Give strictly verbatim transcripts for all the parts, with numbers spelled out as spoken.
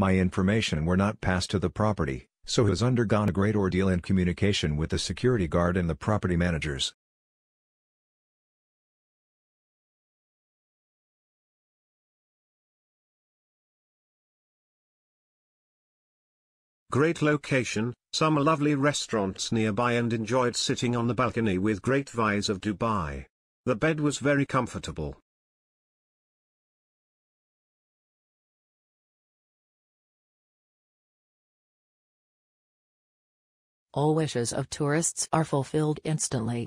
My information were not passed to the property, so has undergone a great ordeal in communication with the security guard and the property managers. Great location, some lovely restaurants nearby, and enjoyed sitting on the balcony with great views of Dubai. The bed was very comfortable. All wishes of tourists are fulfilled instantly.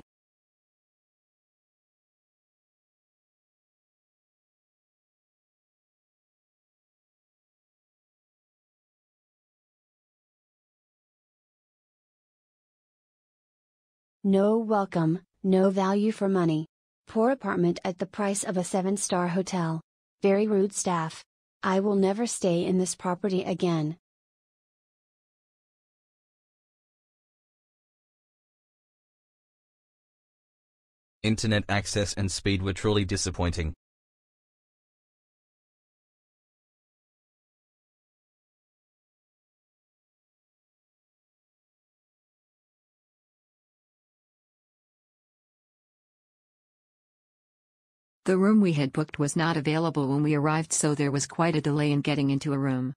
No welcome, no value for money. Poor apartment at the price of a seven-star hotel. Very rude staff. I will never stay in this property again. Internet access and speed were truly disappointing. The room we had booked was not available when we arrived, so there was quite a delay in getting into a room.